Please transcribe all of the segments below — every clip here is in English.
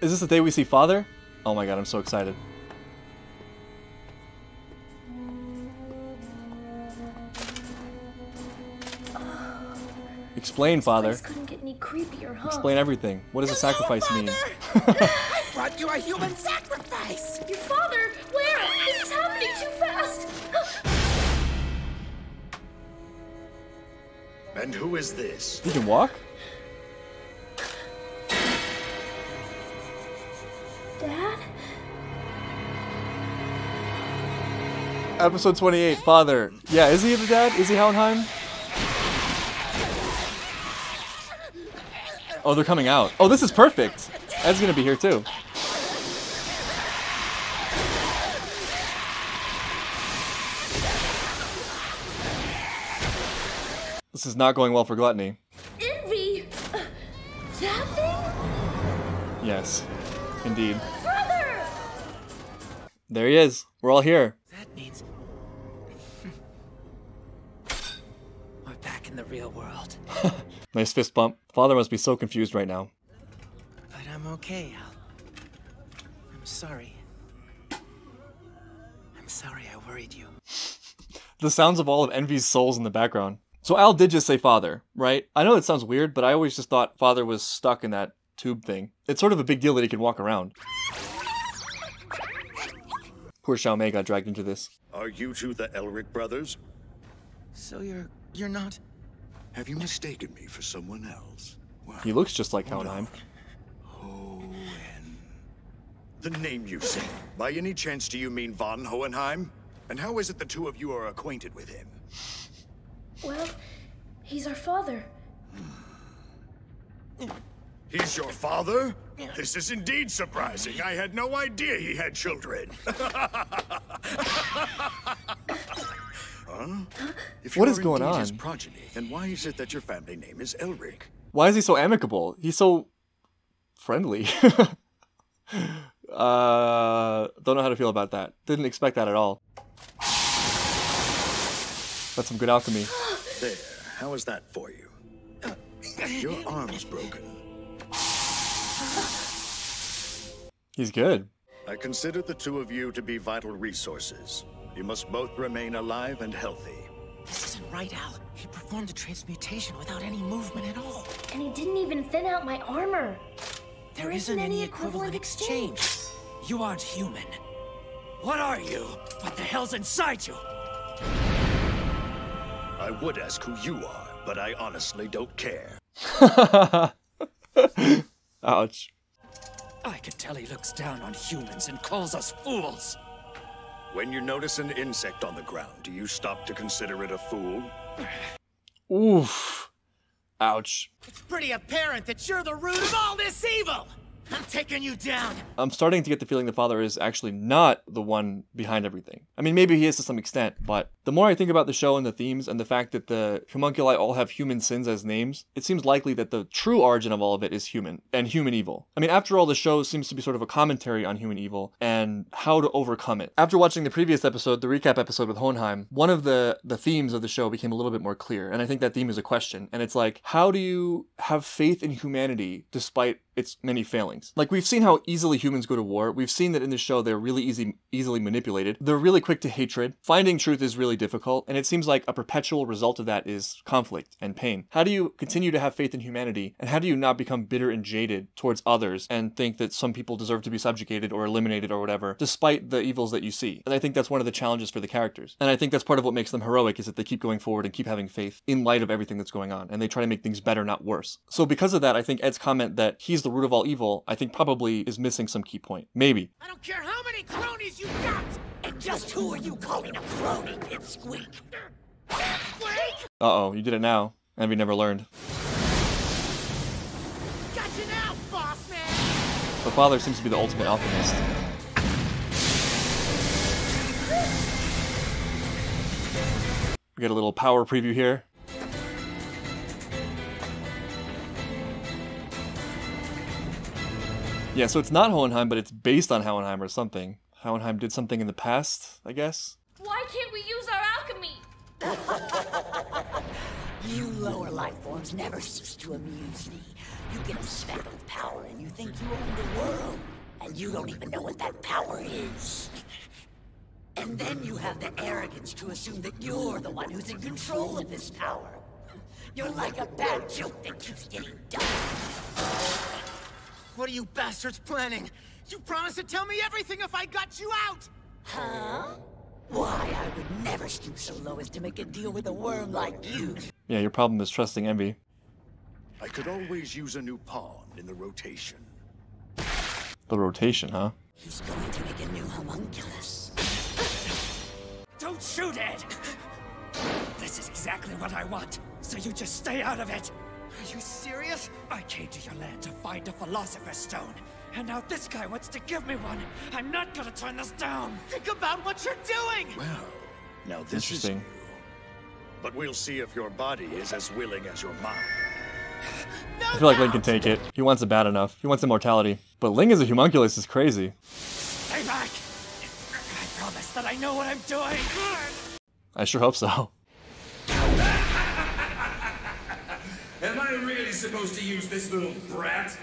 Is this the day we see Father? Oh my god, I'm so excited. Explain, Father. Couldn't get any creepier, huh? Explain everything. What does a sacrifice mean? I brought you a human sacrifice! Your father? Where? This is happening too fast! And who is this? You can walk? Dad? Episode 28, Father. Yeah, is he the dad? Is he Hohenheim? Oh, they're coming out. Oh, this is perfect. Ed's gonna be here too. This is not going well for Gluttony. Envy! That thing? Yes, indeed. Brother! There he is. We're all here. That means we're back in the real world. Nice fist bump. Father must be so confused right now. But I'm okay, Al. I'm sorry. I'm sorry I worried you. The sounds of all of Envy's souls in the background. So Al did just say Father, right? I know it sounds weird, but I always just thought Father was stuck in that tube thing. It's sort of a big deal that he can walk around. Poor Xiao Mei got dragged into this. Are you two the Elric brothers? So you're not... Have you mistaken me for someone else? Well, he looks just like Hohenheim. Hohen. The name you say, by any chance do you mean von Hohenheim? And how is it the two of you are acquainted with him? Well, he's our father. He's your father? This is indeed surprising. I had no idea he had children. Huh? If what is going on? His progeny, then why is it that your family name is Elric? Why is he so amicable? He's so friendly. Don't know how to feel about that. Didn't expect that at all. That's some good alchemy. There. How is that for you? Your arm's broken. He's good. I consider the two of you to be vital resources. You must both remain alive and healthy. This isn't right, Al. He performed a transmutation without any movement at all. And he didn't even thin out my armor. There isn't any equivalent exchange. You aren't human. What are you? What the hell's inside you? I would ask who you are, but I honestly don't care. Ouch. I can tell he looks down on humans and calls us fools. When you notice an insect on the ground, do you stop to consider it a fool? Oof. Ouch. It's pretty apparent that you're the root of all this evil! I'm taking you down! I'm starting to get the feeling the father is actually not the one behind everything. I mean, maybe he is to some extent, but the more I think about the show and the themes and the fact that the homunculi all have human sins as names, it seems likely that the true origin of all of it is human and human evil. I mean, after all, the show seems to be sort of a commentary on human evil and how to overcome it. After watching the previous episode, the recap episode with Hohenheim, one of the themes of the show became a little bit more clear, and I think that theme is a question, and it's like, how do you have faith in humanity despite its many failings? Like, we've seen how easily humans go to war. We've seen that in this show, they're really easily manipulated. They're really quick to hatred. Finding truth is really difficult, and it seems like a perpetual result of that is conflict and pain. How do you continue to have faith in humanity, and how do you not become bitter and jaded towards others and think that some people deserve to be subjugated or eliminated or whatever, despite the evils that you see? And I think that's one of the challenges for the characters. And I think that's part of what makes them heroic, is that they keep going forward and keep having faith in light of everything that's going on, and they try to make things better, not worse. So because of that, I think Ed's comment that he's the root of all evil, I think probably is missing some key point. Maybe. I don't care how many cronies you got! And just who are you calling a crony, Pipsqueak? Pipsqueak? Uh-oh, you did it now. Envy never learned. Got you now, boss man! The father seems to be the ultimate alchemist. We got a little power preview here. Yeah, so it's not Hohenheim, but it's based on Hohenheim or something. Hohenheim did something in the past, I guess. Why can't we use our alchemy? You lower life forms never cease to amuse me. You get a speck of power and you think you own the world. And you don't even know what that power is. And then you have the arrogance to assume that you're the one who's in control of this power. You're like a bad joke that keeps getting done. What are you bastards planning? You promised to tell me everything if I got you out! Huh? Why, I would never stoop so low as to make a deal with a worm like you. Yeah, your problem is trusting Envy. I could always use a new pawn in the rotation. The rotation, huh? He's going to make a new homunculus. Don't shoot it! This is exactly what I want, so you just stay out of it! Are you serious? I came to your land to find a Philosopher's Stone, and now this guy wants to give me one. I'm not gonna turn this down. Think about what you're doing! Well, now this is new. But we'll see if your body is as willing as your mind. No, I feel like Ling can take it. He wants it bad enough. He wants immortality. But Ling as a homunculus is crazy. Stay back! I promise that I know what I'm doing! I sure hope so. Am I really supposed to use this little brat?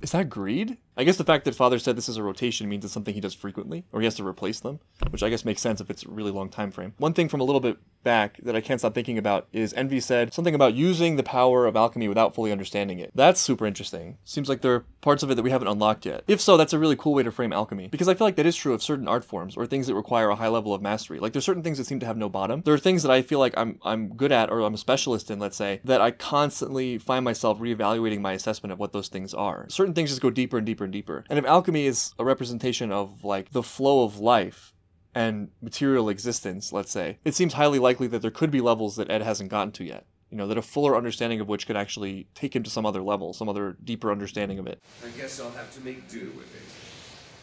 Is that greed? I guess the fact that Father said this is a rotation means it's something he does frequently, or he has to replace them, which I guess makes sense if it's a really long time frame. One thing from a little bit back that I can't stop thinking about is Envy said something about using the power of alchemy without fully understanding it. That's super interesting. Seems like there are parts of it that we haven't unlocked yet. If so, that's a really cool way to frame alchemy, because I feel like that is true of certain art forms or things that require a high level of mastery. Like there's certain things that seem to have no bottom. There are things that I feel like I'm good at or I'm a specialist in, let's say, that I constantly find myself reevaluating my assessment of what those things are. Certain things just go deeper and deeper and deeper. And if alchemy is a representation of like the flow of life and material existence, let's say, it seems highly likely that there could be levels that Ed hasn't gotten to yet. You know, that a fuller understanding of which could actually take him to some other level, some other deeper understanding of it. I guess I'll have to make do with it.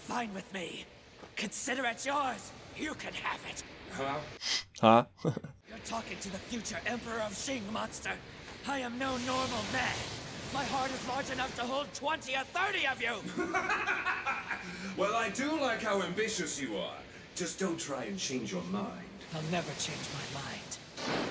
Fine with me. Consider it yours. You can have it. Huh? Huh? You're talking to the future Emperor of Xing, monster. I am no normal man. My heart is large enough to hold 20 or 30 of you! Well, I do like how ambitious you are. Just don't try and change your mind. I'll never change my mind.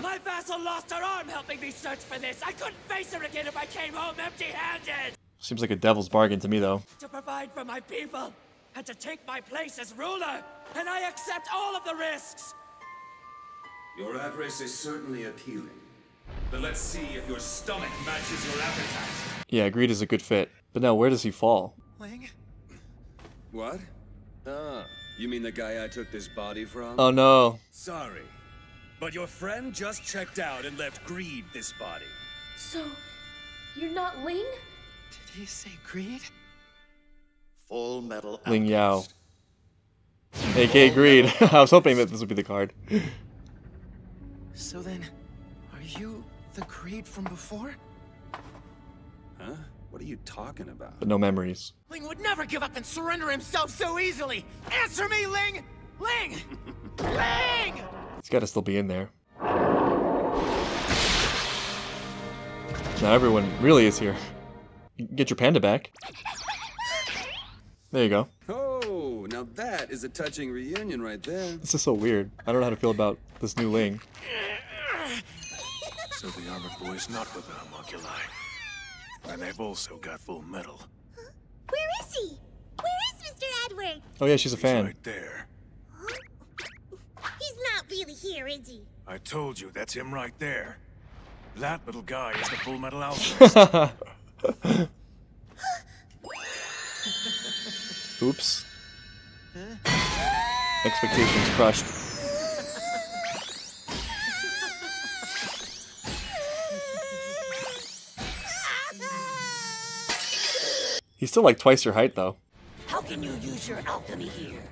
My vassal lost her arm helping me search for this! I couldn't face her again if I came home empty-handed! Seems like a devil's bargain to me, though. To provide for my people, and to take my place as ruler, and I accept all of the risks! Your avarice is certainly appealing. But let's see if your stomach matches your appetite. Yeah, Greed is a good fit. But now, where does he fall? Ling? What? Ah, you mean the guy I took this body from? Oh no. Sorry, but your friend just checked out and left Greed this body. So, you're not Ling? Did he say Greed? Full Metal Alchemist. Ling Yao. AKA Greed. I was hoping that this would be the card. So then... are you the Greed from before? Huh? What are you talking about? But no memories. Ling would never give up and surrender himself so easily! Answer me, Ling! Ling! Ling! He's gotta still be in there. Now everyone really is here. You can get your panda back. There you go. Oh, now that is a touching reunion right there. This is so weird. I don't know how to feel about this new Ling. So the armored boy's not with the homunculi. And they've also got full metal. Where is he? Where is Mr. Edward? Oh yeah, she's a fan. He's right there. He's not really here, is he? I told you, that's him right there. That little guy is the Full Metal Alchemist. Oops. Huh? Expectations crushed. He's still like twice your height, though. How can you use your alchemy here?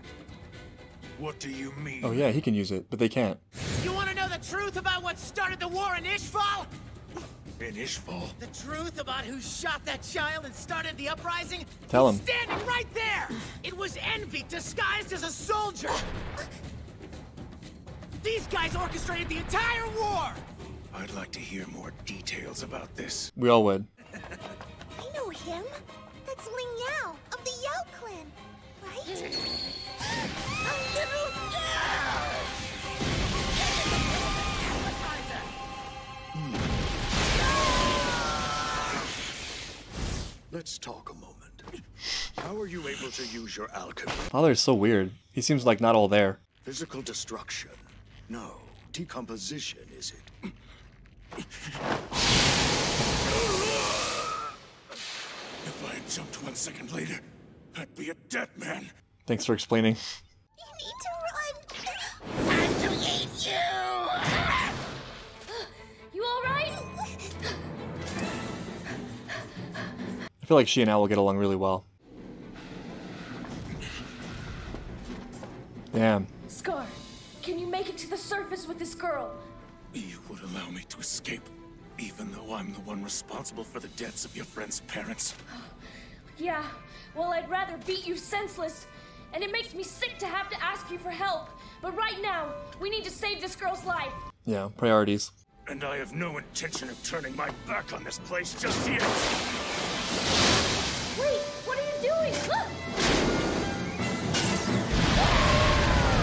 What do you mean? Oh yeah, he can use it, but they can't. You want to know the truth about what started the war in Ishval? In Ishval? The truth about who shot that child and started the uprising? Tell him. Standing right there! It was Envy disguised as a soldier! These guys orchestrated the entire war! I'd like to hear more details about this. We all would. I know him. That's Ling Yao of the Yao clan, right? Let's talk a moment. How are you able to use your alchemy? Father is so weird. He seems like not all there. Physical destruction. No. Decomposition, is it? If I had jumped 1 second later, I'd be a dead man. Thanks for explaining. You need to run. I'm to eat you. You all right? I feel like she and I will get along really well. Damn. Scar, can you make it to the surface with this girl? You would allow me to escape, even though I'm the one responsible for the deaths of your friend's parents. Yeah, well, I'd rather beat you senseless, and it makes me sick to have to ask you for help. But right now, we need to save this girl's life. Yeah, priorities. And I have no intention of turning my back on this place just yet. Wait, what are you doing? Look!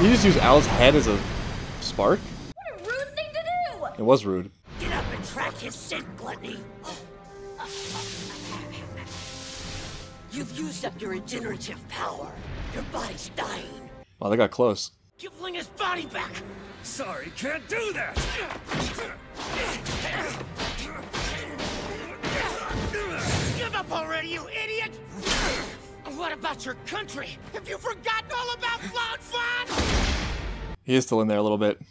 You just use Al's head as a spark? What a rude thing to do! It was rude. Get up and track his sin, Gluttony. You've used up your regenerative power. Your body's dying. Wow, they got close. Give Ling his body back! Sorry, can't do that! Give up already, you idiot! What about your country? Have you forgotten all about Cloud Fun? He is still in there a little bit.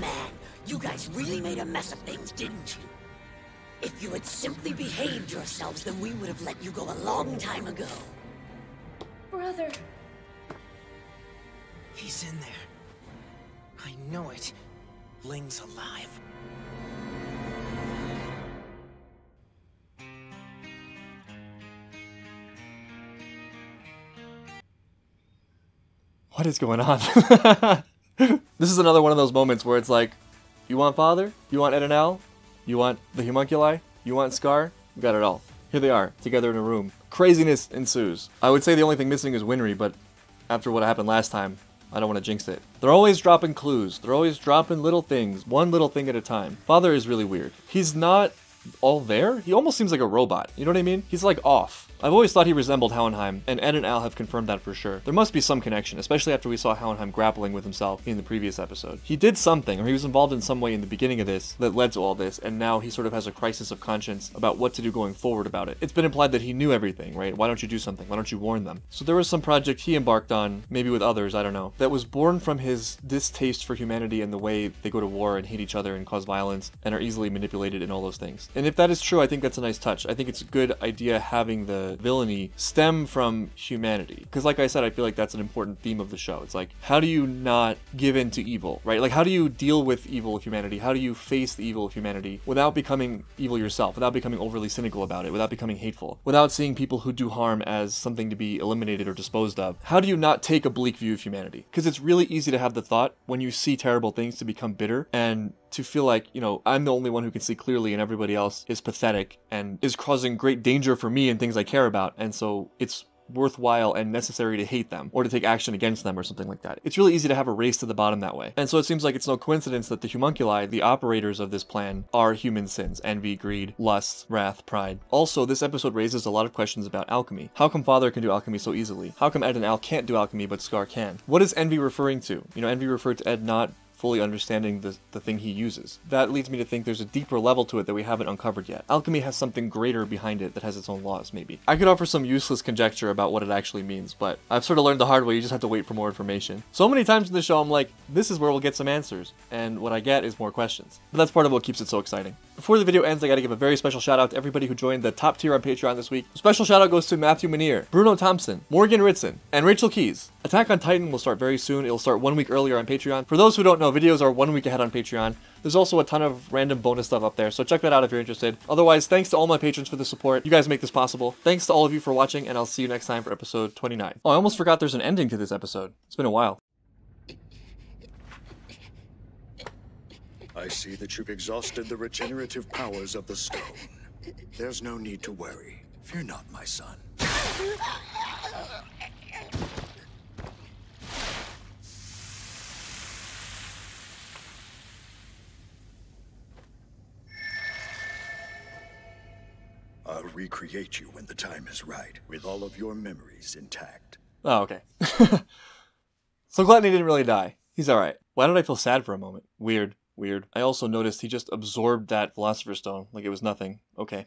Man, you guys really made a mess of things, didn't you? If you had simply behaved yourselves, then we would have let you go a long time ago. Brother. He's in there. I know it. Ling's alive. What is going on? This is another one of those moments where it's like, you want Father? You want Ed and Al? You want the homunculi? You want Scar? We got it all. Here they are, together in a room. Craziness ensues. I would say the only thing missing is Winry, but after what happened last time, I don't want to jinx it. They're always dropping clues. They're always dropping little things, one little thing at a time. Father is really weird. He's not all there. He almost seems like a robot. You know what I mean? He's like off. I've always thought he resembled Hohenheim, and Ed and Al have confirmed that for sure. There must be some connection, especially after we saw Hohenheim grappling with himself in the previous episode. He did something, or he was involved in some way in the beginning of this that led to all this, and now he sort of has a crisis of conscience about what to do going forward about it. It's been implied that he knew everything, right? Why don't you do something? Why don't you warn them? So there was some project he embarked on, maybe with others, I don't know, that was born from his distaste for humanity and the way they go to war and hate each other and cause violence and are easily manipulated and all those things. And if that is true, I think that's a nice touch. I think it's a good idea having the villainy stem from humanity, because like I said, I feel like that's an important theme of the show. It's like, how do you not give in to evil, right? Like, how do you deal with evil of humanity? How do you face the evil of humanity without becoming evil yourself, without becoming overly cynical about it, without becoming hateful, without seeing people who do harm as something to be eliminated or disposed of? How do you not take a bleak view of humanity? Because it's really easy to have the thought when you see terrible things to become bitter and to feel like, you know, I'm the only one who can see clearly and everybody else is pathetic and is causing great danger for me and things I care about, and so it's worthwhile and necessary to hate them or to take action against them or something like that. It's really easy to have a race to the bottom that way. And so it seems like it's no coincidence that the homunculi, the operators of this plan, are human sins: envy, greed, lust, wrath, pride. Also, this episode raises a lot of questions about alchemy. How come Father can do alchemy so easily? How come Ed and Al can't do alchemy but Scar can? What is envy referring to? You know, envy referred to Ed not fully understanding the thing he uses. That leads me to think there's a deeper level to it that we haven't uncovered yet. Alchemy has something greater behind it that has its own laws, maybe. I could offer some useless conjecture about what it actually means, but I've sort of learned the hard way. You just have to wait for more information. So many times in the show, I'm like, this is where we'll get some answers, and what I get is more questions. But that's part of what keeps it so exciting. Before the video ends, I gotta give a very special shout out to everybody who joined the top tier on Patreon this week. A special shout out goes to Matthew Minear, Bruno Thompson, Morgan Ritson, and Rachel Keys. Attack on Titan will start very soon. It'll start 1 week earlier on Patreon. For those who don't know, videos are 1 week ahead on Patreon. There's also a ton of random bonus stuff up there, so check that out if you're interested. Otherwise, thanks to all my patrons for the support. You guys make this possible. Thanks to all of you for watching, and I'll see you next time for episode 29. Oh, I almost forgot there's an ending to this episode. It's been a while. I see that you've exhausted the regenerative powers of the stone. There's no need to worry. Fear not, my son. I'll recreate you when the time is right, with all of your memories intact. Oh, okay. So Gluttony didn't really die. He's alright. Why did I feel sad for a moment? Weird. I also noticed he just absorbed that Philosopher's Stone like it was nothing. Okay.